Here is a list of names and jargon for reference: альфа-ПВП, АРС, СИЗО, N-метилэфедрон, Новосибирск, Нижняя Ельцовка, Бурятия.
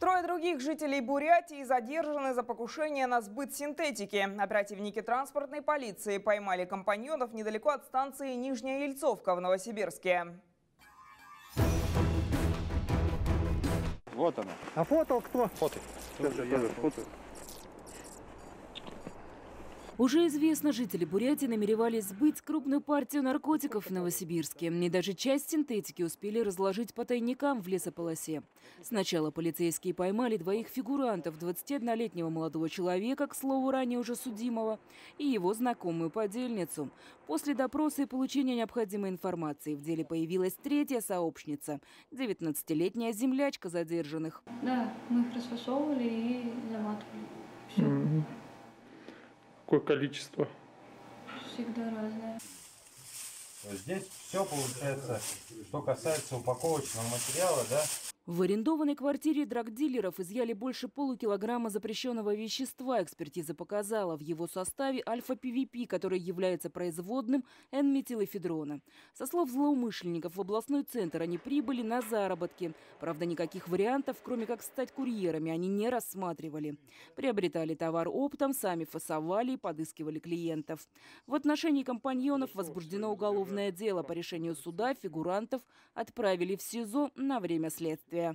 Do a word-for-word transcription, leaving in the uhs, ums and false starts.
Трое других жителей Бурятии задержаны за покушение на сбыт синтетики. Оперативники транспортной полиции поймали компаньонов недалеко от станции Нижняя Ельцовка в Новосибирске. Вот она. А фото кто? Фото. Тоже, я тоже фото. Уже известно, жители Бурятии намеревались сбыть крупную партию наркотиков в Новосибирске. И даже часть синтетики успели разложить по тайникам в лесополосе. Сначала полицейские поймали двоих фигурантов, двадцатиоднолетнего молодого человека, к слову, ранее уже судимого, и его знакомую подельницу. После допроса и получения необходимой информации в деле появилась третья сообщница, девятнадцатилетняя землячка задержанных. Да, мы их расфасовывали и заматывали. Все. Mm-hmm. Какое количество? Всегда разное. Здесь все получается, что касается упаковочного материала, да? В арендованной квартире драгдилеров изъяли больше полукилограмма запрещенного вещества. Экспертиза показала, в его составе альфа-ПВП, который является производным эн-метилэфедрона. Со слов злоумышленников, в областной центр они прибыли на заработки. Правда, никаких вариантов, кроме как стать курьерами, они не рассматривали. Приобретали товар оптом, сами фасовали и подыскивали клиентов. В отношении компаньонов возбуждено уголовное дело. По решению суда фигурантов отправили в СИЗО на время следствия.